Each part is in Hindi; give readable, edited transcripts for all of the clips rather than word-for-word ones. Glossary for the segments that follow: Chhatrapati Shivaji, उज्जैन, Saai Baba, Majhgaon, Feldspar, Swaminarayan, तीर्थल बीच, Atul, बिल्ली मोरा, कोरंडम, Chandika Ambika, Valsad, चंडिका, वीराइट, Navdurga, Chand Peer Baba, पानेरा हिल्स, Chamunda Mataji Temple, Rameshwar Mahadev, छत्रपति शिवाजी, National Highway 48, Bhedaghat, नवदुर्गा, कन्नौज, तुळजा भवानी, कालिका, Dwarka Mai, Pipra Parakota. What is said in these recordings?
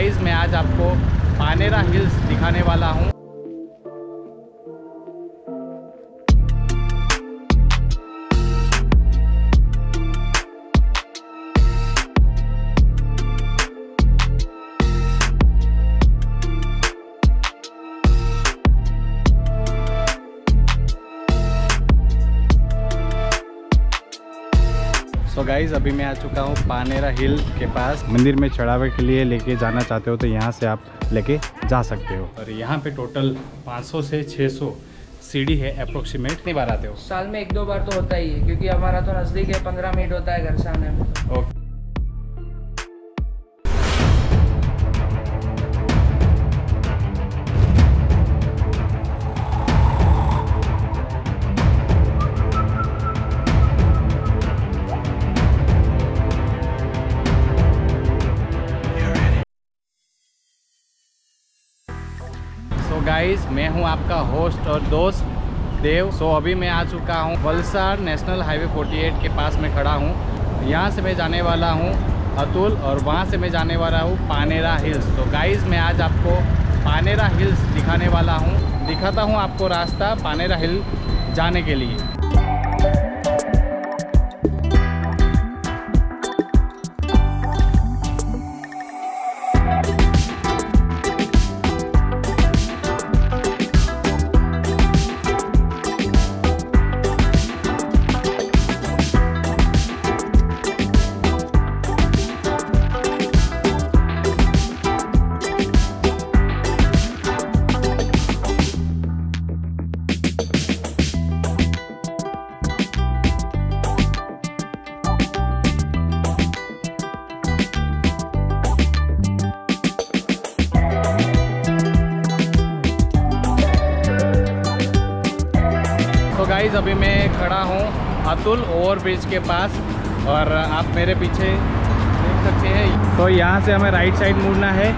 गाइस मैं आज आपको पानेरा हिल्स दिखाने वाला हूँ। तो गाइज़ अभी मैं आ चुका हूँ पानेरा हिल के पास। मंदिर में चढ़ावे के लिए लेके जाना चाहते हो तो यहाँ से आप लेके जा सकते हो। और यहाँ पे टोटल 500 से 600 सीढ़ी है अप्रोक्सीमेट। कितनी बार आते हो? साल में 1-2 बार तो होता ही है, क्योंकि हमारा तो नज़दीक है, 15 मिनट होता है घर से आने में। ओके, गाइस मैं हूं आपका होस्ट और दोस्त देव। सो अभी मैं आ चुका हूं वलसाड नेशनल हाईवे 48 के पास में खड़ा हूं। यहां से मैं जाने वाला हूं अतुल और वहां से मैं जाने वाला हूं पानेरा हिल्स। तो गाइस मैं आज आपको पानेरा हिल्स दिखाने वाला हूं। दिखाता हूं आपको रास्ता पानेरा हिल जाने के लिए। गाइस अभी मैं खड़ा हूँ अतुल ओवर ब्रिज के पास और आप मेरे पीछे देख सकते हैं। तो यहाँ से हमें राइट साइड मुड़ना है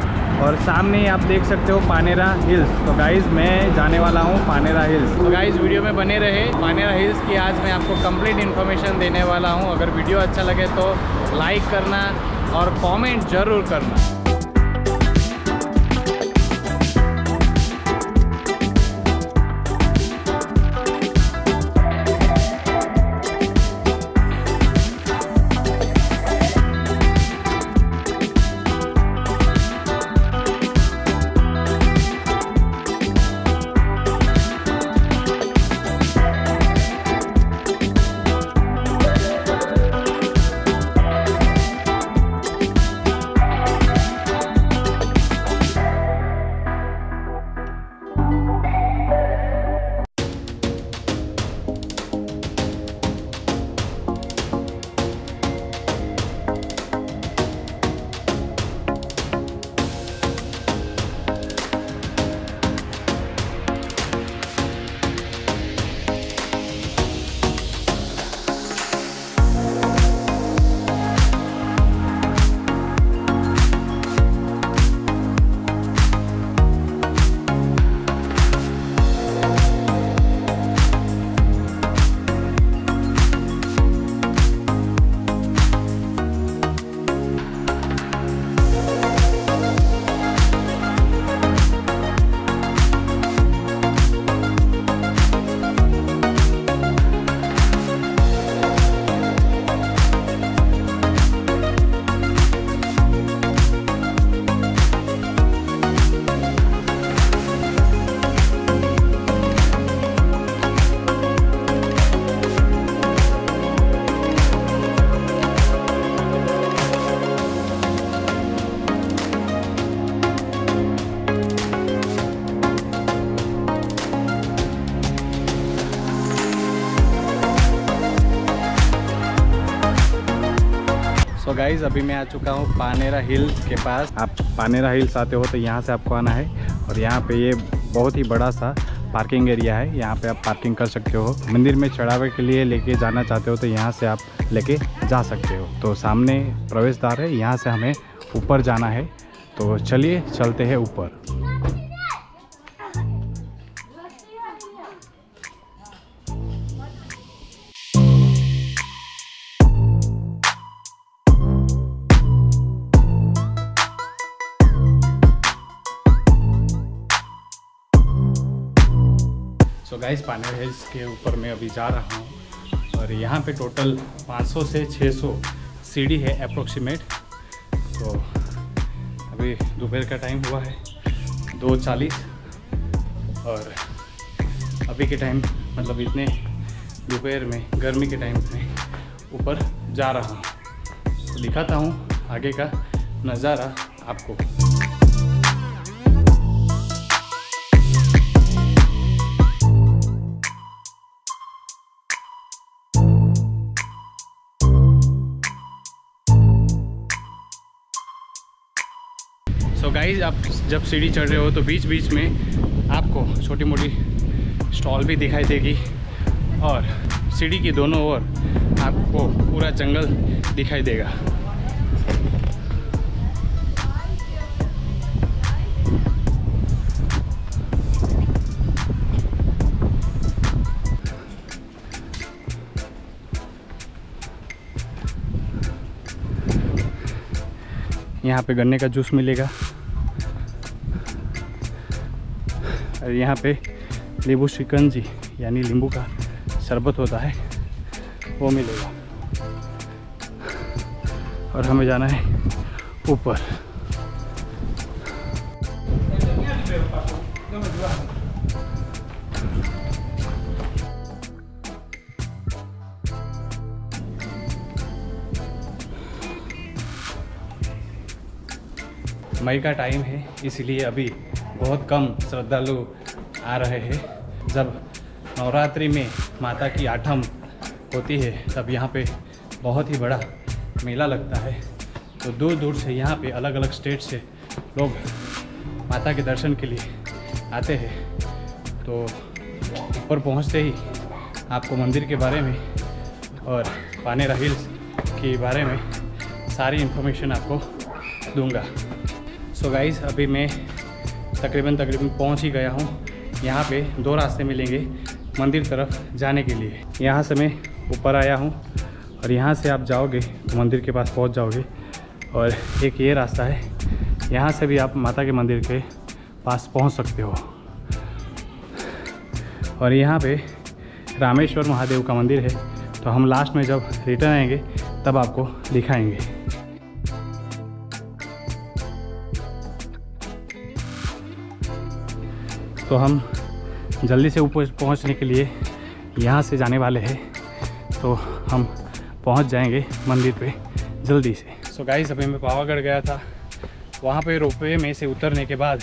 और सामने ही आप देख सकते हो पानेरा हिल्स। तो गाइस मैं जाने वाला हूँ पानेरा हिल्स। तो गाइस वीडियो में बने रहे। पानेरा हिल्स की आज मैं आपको कंप्लीट इन्फॉर्मेशन देने वाला हूँ। अगर वीडियो अच्छा लगे तो लाइक करना और कॉमेंट ज़रूर करना। तो गाइज़ अभी मैं आ चुका हूँ पानेरा हिल्स के पास। आप पानेरा हिल्स आते हो तो यहाँ से आपको आना है और यहाँ पे ये बहुत ही बड़ा सा पार्किंग एरिया है। यहाँ पे आप पार्किंग कर सकते हो। मंदिर में चढ़ावे के लिए लेके जाना चाहते हो तो यहाँ से आप लेके जा सकते हो। तो सामने प्रवेश द्वार है, यहाँ से हमें ऊपर जाना है। तो चलिए चलते हैं ऊपर। गाइस पानेरा हिल्स के ऊपर मैं अभी जा रहा हूँ और यहाँ पे टोटल 500 से 600 सीढ़ी है अप्रोक्सीमेट। तो अभी दोपहर का टाइम हुआ है 2:40 और अभी के टाइम मतलब इतने दोपहर में गर्मी के टाइम में ऊपर जा रहा हूँ। तो दिखाता हूँ आगे का नज़ारा आपको। गाइस आप जब सीढ़ी चढ़ रहे हो तो बीच बीच में आपको छोटी मोटी स्टॉल भी दिखाई देगी और सीढ़ी की दोनों ओर आपको पूरा जंगल दिखाई देगा। यहाँ पे गन्ने का जूस मिलेगा और यहाँ पे नींबू शिकंजी यानी नींबू का शरबत होता है वो मिलेगा। और हमें जाना है ऊपर। मई का टाइम है इसलिए अभी बहुत कम श्रद्धालु आ रहे हैं। जब नवरात्रि में माता की आठम होती है तब यहाँ पे बहुत ही बड़ा मेला लगता है। तो दूर दूर से यहाँ पे अलग अलग स्टेट से लोग माता के दर्शन के लिए आते हैं। तो ऊपर पहुँचते ही आपको मंदिर के बारे में और पानेरा हिल्स के बारे में सारी इन्फॉर्मेशन आपको दूंगा। सो गाइस अभी मैं तकरीबन पहुंच ही गया हूं। यहां पे 2 रास्ते मिलेंगे मंदिर तरफ जाने के लिए। यहां से मैं ऊपर आया हूं और यहां से आप जाओगे तो मंदिर के पास पहुंच जाओगे। और एक ये रास्ता है, यहां से भी आप माता के मंदिर के पास पहुंच सकते हो। और यहां पे रामेश्वर महादेव का मंदिर है। तो हम लास्ट में जब रिटर्न आएंगे तब आपको दिखाएंगे। तो हम जल्दी से ऊपर पहुंचने के लिए यहाँ से जाने वाले हैं। तो हम पहुंच जाएंगे मंदिर पे जल्दी से। सो गाइस अभी मैं पावागढ़ गया था। वहाँ पे रोपवे में से उतरने के बाद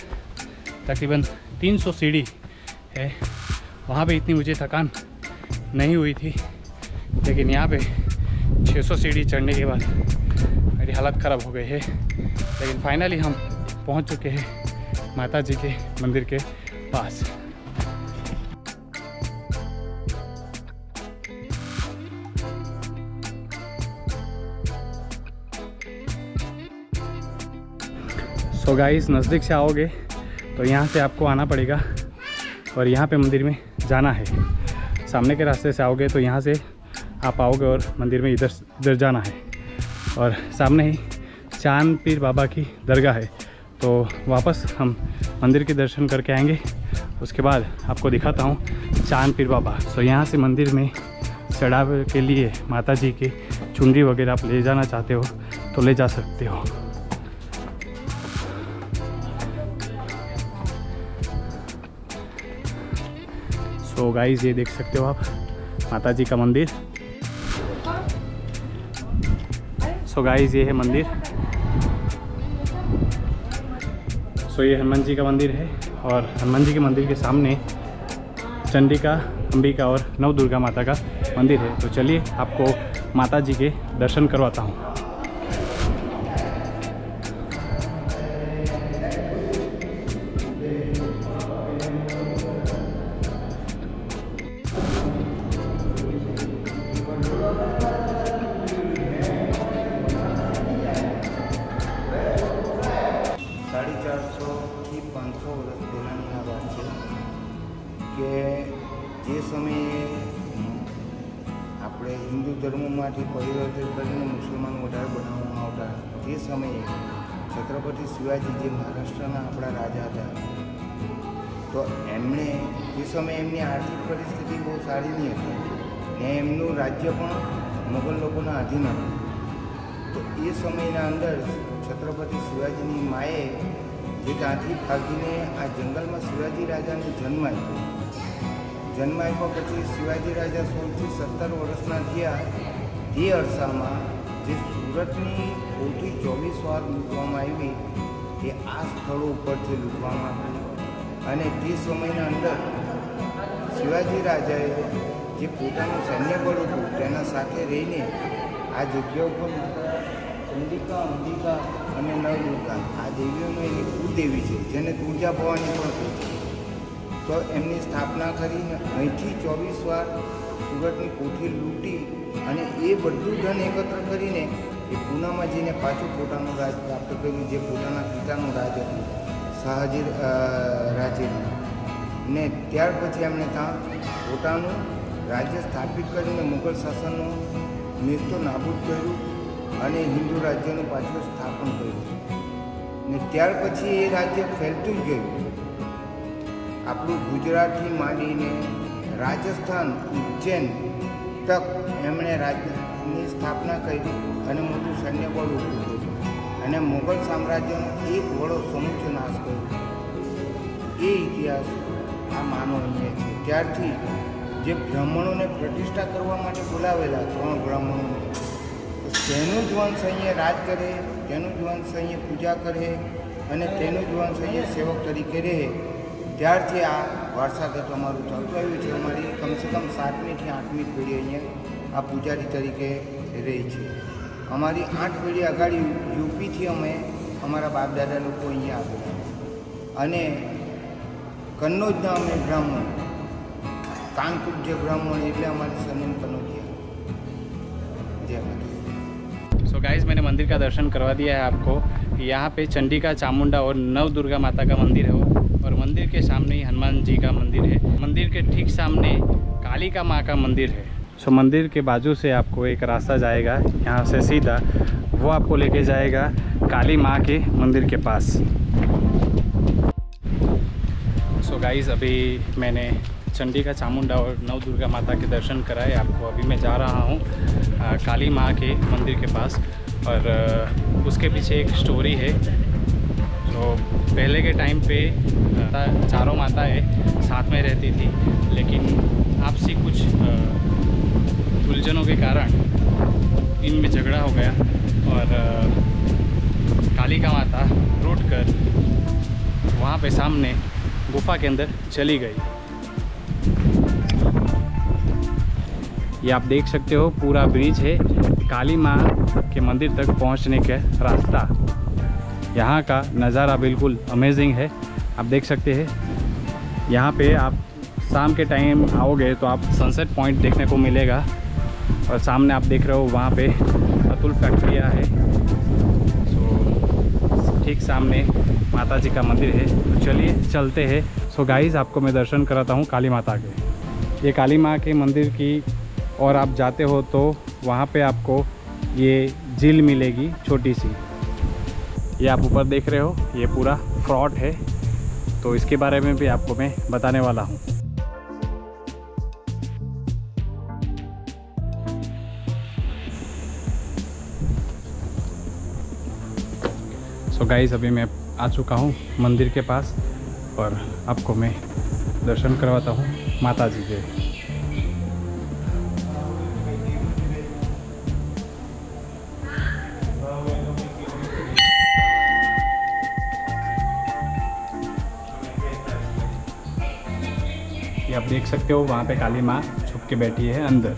तकरीबन 300 सीढ़ी है। वहाँ पे इतनी मुझे थकान नहीं हुई थी लेकिन यहाँ पे 600 सीढ़ी चढ़ने के बाद मेरी हालत ख़राब हो गई है। लेकिन फाइनली हम पहुँच चुके हैं माता जी के मंदिर के पास। सो गाइस नज़दीक से आओगे तो यहाँ से आपको आना पड़ेगा और यहाँ पे मंदिर में जाना है। सामने के रास्ते से आओगे तो यहाँ से आप आओगे और मंदिर में इधर जाना है। और सामने ही चांद पीर बाबा की दरगाह है। तो वापस हम मंदिर के दर्शन करके आएंगे, उसके बाद आपको दिखाता हूँ चांद पीर बाबा। तो यहाँ से मंदिर में चढ़ाव के लिए माता जी के चुनरी वगैरह आप ले जाना चाहते हो तो ले जा सकते हो। सो गाइस ये देख सकते हो आप माता जी का मंदिर। सो गाइस ये है मंदिर। तो ये हनुमान जी का मंदिर है और हनुमान जी के मंदिर के सामने चंडिका, अंबिका और नवदुर्गा माता का मंदिर है। तो चलिए आपको माता जी के दर्शन करवाता हूँ। આપણે હિન્દુ ધર્મમાંથી પરિવર્તન કરીને મુસલમાન વધારે બનાવવામાં આવતા તે સમયે છત્રપતિ શિવાજી જે મહારાષ્ટ્રના આપણા રાજા હતા તો એમણે એ સમયે એમની આર્થિક પરિસ્થિતિ બહુ સારી નહીં હતી ને એમનું રાજ્ય પણ મુગલ લોકોના આધીન હતું. તો એ સમયના અંદર છત્રપતિ શિવાજીની માએ જે ત્યાંથી ભાગીને આ જંગલમાં શિવાજી રાજાને જન્મ આપ્યો. જન્મ આપ્યા પછી શિવાજી રાજા 16 થી 17 વર્ષના થયા તે અરસામાં જે સુરતની ઓછી 24 વાર લૂંટવામાં આવી તે આ સ્થળો ઉપરથી લૂંટવામાં આવી અને તે સમયના અંદર શિવાજી રાજાએ જે પોતાનું સૈન્યબળ હતું તેના સાથે રહીને આ જગ્યા ઉપર ચંડિકા, અંબિકા અને નવદુર્ગા આ દેવીઓનો એની કુળદેવી છે જેને તુળજા ભવાની પણ કહે તો એમની સ્થાપના કરીને અહીંથી 24 વાર સુરતની કોઠી લૂંટી અને એ બધું ધન એકત્ર કરીને એ પૂનામાં જઈને પાછું પોતાનું રાજ પ્રાપ્ત કર્યું જે પોતાના પિતાનું રાજ હતું શાહજી રાજેનું. ને ત્યાર પછી એમણે ત્યાં પોતાનું રાજ્ય સ્થાપિત કરીને મુગલ શાસનનો નેસ્તો નાબૂદ કર્યું અને હિન્દુ રાજ્યનું પાછું સ્થાપન કર્યું. ને ત્યાર પછી એ રાજ્ય ફેલતું જ ગયું. આપણું ગુજરાતથી માંડીને રાજસ્થાન, ઉજ્જૈન તક એમણે રાજ્યની સ્થાપના કરી અને મોટું સૈન્યબળ ઊભું કર્યું અને મુગલ સામ્રાજ્યનો એક વડો સમૂચો નાશ કર્યો. એ ઇતિહાસ આ માનવનીય છે. ત્યારથી જે બ્રાહ્મણોને પ્રતિષ્ઠા કરવા માટે બોલાવેલા 3 બ્રાહ્મણોને તેનું જ વંશ અહીંયા રાજ કરે, તેનું જ વંશ અહીંયા પૂજા કરે અને તેનું જ વંશ અહીંયા સેવક તરીકે રહે. ત્યારથી આ વારસાગત અમારું ચાલતું આવ્યું છે. અમારી કમસે કમ 7મી થી 8મી પેઢી અહીંયા આ પૂજારી તરીકે રહી છે. અમારી 8 પેઢી અગાડી યુપીથી અમે અમારા બાપદાદા લોકો અહીંયા આવ્યા અને કન્નૌજના અમે બ્રાહ્મણ કાનકુબ્જ બ્રાહ્મણ એટલે અમારી સરનેમ કનોજિયા. જય માતા. સો ગાઈઝ मैंने मंदिर का दर्शन करवा दिया है आपको. यहाँ पे चंडिका, चामुंडा और नव दुर्गा माता का मंदिर है और मंदिर के सामने ही हनुमान जी का मंदिर है. मंदिर के ठीक सामने कालिका माँ का मंदिर है. सो मंदिर के बाजू से आपको एक रास्ता जाएगा यहाँ से सीधा, वो आपको लेके जाएगा काली माँ के मंदिर के पास. सो गाइस अभी मैंने चंडिका, चामुंडा और नव दुर्गा माता के दर्शन कराए आपको. अभी मैं जा रहा हूँ काली माँ के मंदिर के पास और उसके पीछे एक स्टोरी है. तो पहले के टाइम पे चारों माताएं साथ में रहती थी लेकिन आपसी कुछ उलझनों के कारण इनमें झगड़ा हो गया और कालिका माता रूठ कर वहाँ पे सामने गुफा के अंदर चली गई. ये आप देख सकते हो पूरा ब्रिज है काली माँ के मंदिर तक पहुँचने का रास्ता. यहाँ का नज़ारा बिल्कुल अमेजिंग है. आप देख सकते हैं यहाँ पे आप शाम के टाइम आओगे तो आप सनसेट पॉइंट देखने को मिलेगा और सामने आप देख रहे हो वहाँ पे अतुल फैक्ट्रियाँ है. सो ठीक सामने माता जी का मंदिर है. तो चलिए चलते हैं. सो गाइज़ आपको मैं दर्शन कराता हूँ काली माता के. ये काली माँ के मंदिर की और आप जाते हो तो वहाँ पर आपको ये झील मिलेगी छोटी सी. ये आप ऊपर देख रहे हो ये पूरा फ्रॉड है तो इसके बारे में भी आपको मैं बताने वाला हूँ. सो गाइस अभी मैं आ चुका हूँ मंदिर के पास और आपको मैं दर्शन करवाता हूँ माता जी के. आप देख सकते हो वहाँ पे काली माँ छुप के बैठी है अंदर.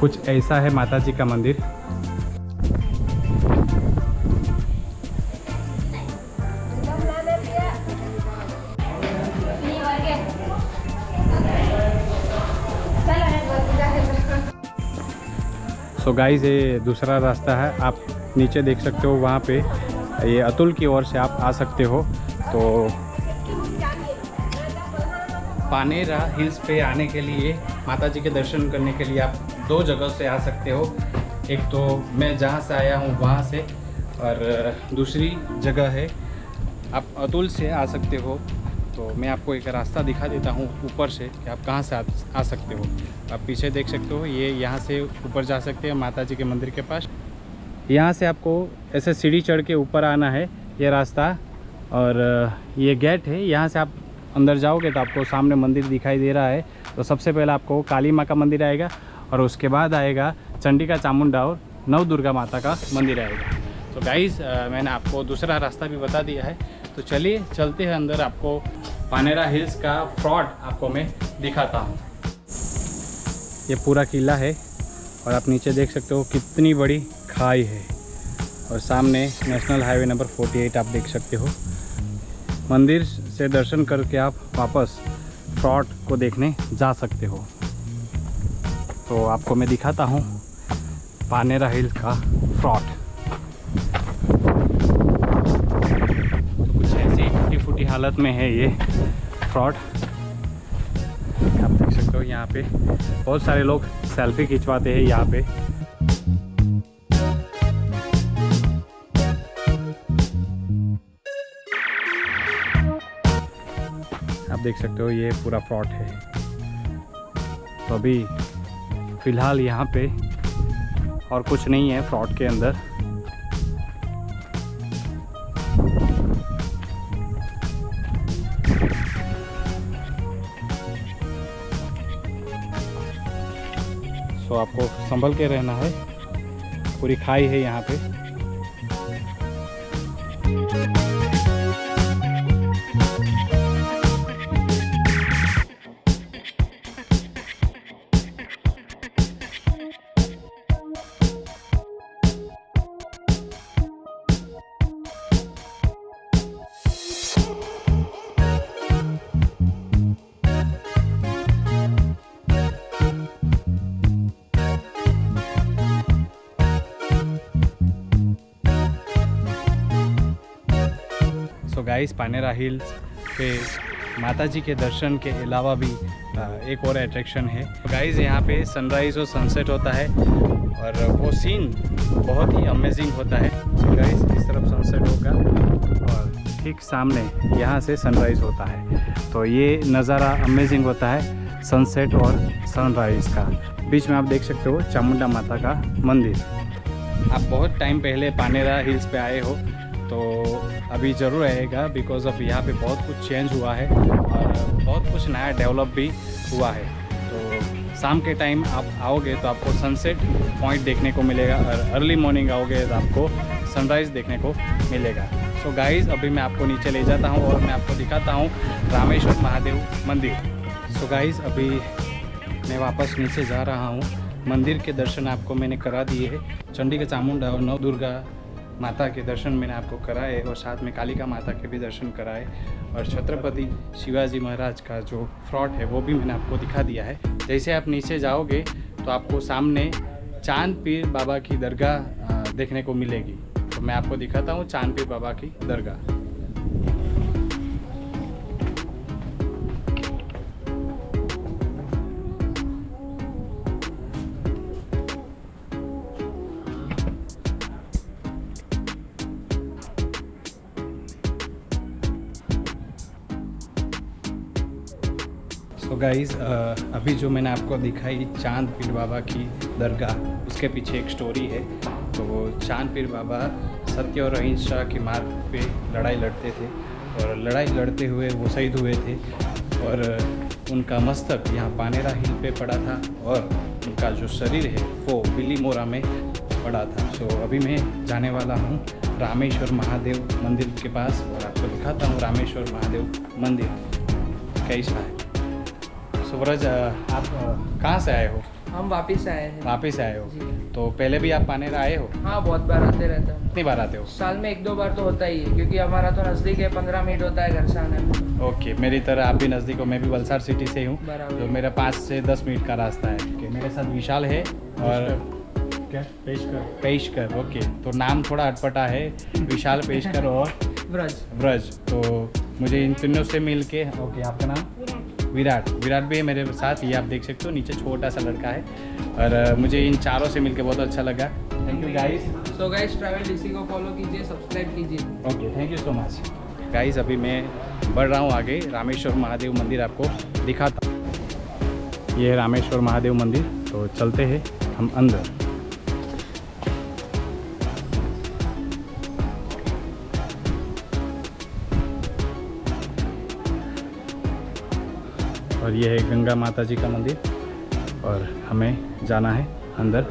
कुछ ऐसा है माता जी का मंदिर. सो गाइस ये दूसरा रास्ता है. आप नीचे देख सकते हो वहाँ पे ये अतुल की ओर से आप आ सकते हो. तो पानेरा हिल्स पे आने के लिए माता जी के दर्शन करने के लिए आप 2 जगह से आ सकते हो. एक तो मैं जहाँ से आया हूँ वहाँ से और दूसरी जगह है, आप अतुल से आ सकते हो। तो मैं आपको एक रास्ता दिखा देता हूँ ऊपर से कि आप कहाँ से आ सकते हो। आप पीछे देख सकते हो, ये यहाँ से ऊपर जा सकते हैं माता जी के मंदिर के पास। यहाँ से आपको ऐसे सीढ़ी चढ़ के ऊपर आना है, ये रास्ता और ये गेट है। यहाँ से आप अंदर जाओगे तो आपको सामने मंदिर दिखाई दे रहा है। तो सबसे पहले आपको काली माँ का मंदिर आएगा और उसके बाद आएगा चंडिका चामुंडा और नवदुर्गा माता का मंदिर आएगा। तो गाइज़ मैंने आपको दूसरा रास्ता भी बता दिया है, तो चलिए चलते हैं अंदर। आपको पानेरा हिल्स का फ्रॉड आपको मैं दिखाता हूँ। ये पूरा किला है और आप नीचे देख सकते हो कितनी बड़ी खाई है और सामने नेशनल हाईवे नंबर 48 आप देख सकते हो। मंदिर से दर्शन करके आप वापस फ्रॉड को देखने जा सकते हो। तो आपको मैं दिखाता हूँ पानेरा हिल्स का फ्रॉड। हालत में है ये फ्रॉड, आप देख सकते हो। यहाँ पे बहुत सारे लोग सेल्फी खिंचवाते हैं यहाँ पे। आप देख सकते हो ये पूरा फ्रॉड है। तो अभी फिलहाल यहाँ पे और कुछ नहीं है फ्रॉड के अंदर। तो आपको संभल के रहना है, पूरी खाई है यहाँ पे। गाइस पानेरा हिल्स पे माताजी के दर्शन के अलावा भी एक और एट्रैक्शन है। गाइस यहाँ पे सनराइज़ और सनसेट होता है और वो सीन बहुत ही अमेजिंग होता है। गाइस इस तरफ सनसेट होगा और ठीक सामने यहाँ से सनराइज़ होता है। तो ये नज़ारा अमेजिंग होता है सनसेट और सनराइज़ का। बीच में आप देख सकते हो चामुंडा माता का मंदिर। आप बहुत टाइम पहले पानेरा हिल्स पे आए हो तो अभी ज़रूर रहेगा, बिकॉज अब यहाँ पे बहुत कुछ चेंज हुआ है और बहुत कुछ नया डेवलप भी हुआ है। तो शाम के टाइम आप आओगे तो आपको सनसेट पॉइंट देखने को मिलेगा और अर्ली मॉर्निंग आओगे तो आपको सनराइज देखने को मिलेगा। सो गाइस अभी मैं आपको नीचे ले जाता हूँ और मैं आपको दिखाता हूँ रामेश्वर महादेव मंदिर। सो गाइस अभी मैं वापस नीचे जा रहा हूँ। मंदिर के दर्शन आपको मैंने करा दिए है, चंडिका चामुंडा और नवदुर्गा माता के दर्शन मैंने आपको कराए और साथ में कालिका माता के भी दर्शन कराए और छत्रपति शिवाजी महाराज का जो फ्रॉड है वो भी मैंने आपको दिखा दिया है। जैसे आप नीचे जाओगे तो आपको सामने चांद पीर बाबा की दरगाह देखने को मिलेगी। तो मैं आपको दिखाता हूँ चांद पीर बाबा की दरगाह। तो गाइज़ अभी जो मैंने आपको दिखाई चांद पीर बाबा की दरगाह, उसके पीछे एक स्टोरी है। तो चांद पीर बाबा सत्य और अहिंसा के मार्ग पे लड़ाई लड़ते थे और लड़ाई लड़ते हुए वो शहीद हुए थे और उनका मस्तक यहाँ पानेरा हिल पे पड़ा था और उनका जो शरीर है वो बिल्ली मोरा में पड़ा था। सो अभी मैं जाने वाला हूँ रामेश्वर महादेव मंदिर के पास और आपको दिखाता हूँ रामेश्वर महादेव मंदिर कैसा है। सूरज आप कहाँ से आए हो? हम वापस आए हैं। वापस आए हो? तो पहले भी आप पानेरा आए हो? हाँ, बहुत बार आते रहता हूँ। कितनी बार आते हो? साल में 1-2 बार तो होता ही है, क्योंकि हमारा तो नज़दीक है, 15 मिनट होता है घर से आने में। ओके, मेरी तरह आप भी नज़दीक हो, मैं भी वलसाड सिटी से हूँ तो मेरा 5 से 10 मिनट का रास्ता है। okay, मेरे साथ विशाल है और क्या पेशकर। ओके, तो नाम थोड़ा अटपटा है, विशाल पेशकर और ब्रज। तो मुझे इन तीनों से मिल के। ओके, आपका नाम? विराट भी है मेरे साथ, ये आप देख सकते हो नीचे छोटा सा लड़का है। और मुझे इन चारों से मिलकर बहुत अच्छा लगा। Thank you guys. So guys travel DC को फॉलो कीजिए, सब्सक्राइब कीजिए। Okay, thank you so much guys. अभी मैं बढ़ रहा हूँ आगे, रामेश्वर महादेव मंदिर आपको दिखाता हूँ। ये है रामेश्वर महादेव मंदिर, तो चलते हैं हम अंदर। और ये है गंगा माता जी का मंदिर और हमें जाना है अंदर।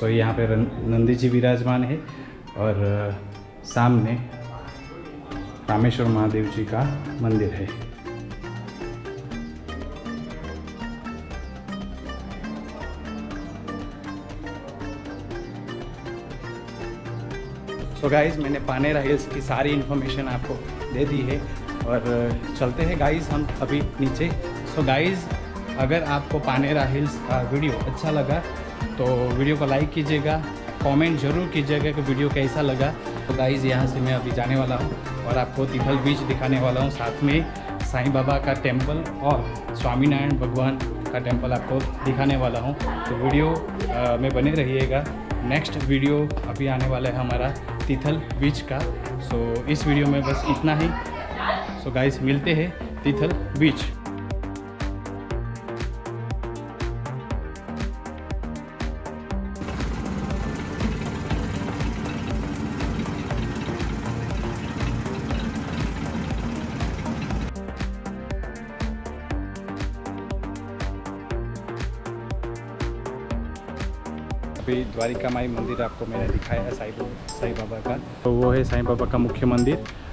सो यहाँ पे नंदी जी विराजमान है और सामने रामेश्वर महादेव जी का मंदिर है। सो गाइस मैंने पानेरा हिल्स की सारी इन्फॉर्मेशन आपको दे दी है और चलते हैं गाइस हम अभी नीचे। सो गाइस अगर आपको पानेरा हिल्स का वीडियो अच्छा लगा तो वीडियो को लाइक कीजिएगा, कमेंट जरूर कीजिएगा कि वीडियो कैसा लगा। तो गाइस यहाँ से मैं अभी जाने वाला हूँ और आपको तीर्थल बीच दिखाने वाला हूँ, साथ में साईं बाबा का टेम्पल और स्वामीनारायण भगवान का टेम्पल आपको दिखाने वाला हूँ। तो वीडियो में बने रहिएगा। नेक्स्ट वीडियो अभी आने वाला है हमारा तीर्थल बीच का। सो इस वीडियो में बस इतना ही। सो गाइस मिलते हैं तीर्थल बीच। द्वारिका माई मंदिर आपको मैंने दिखाया है साईं बाबा का, तो वो है साईं बाबा का मुख्य मंदिर।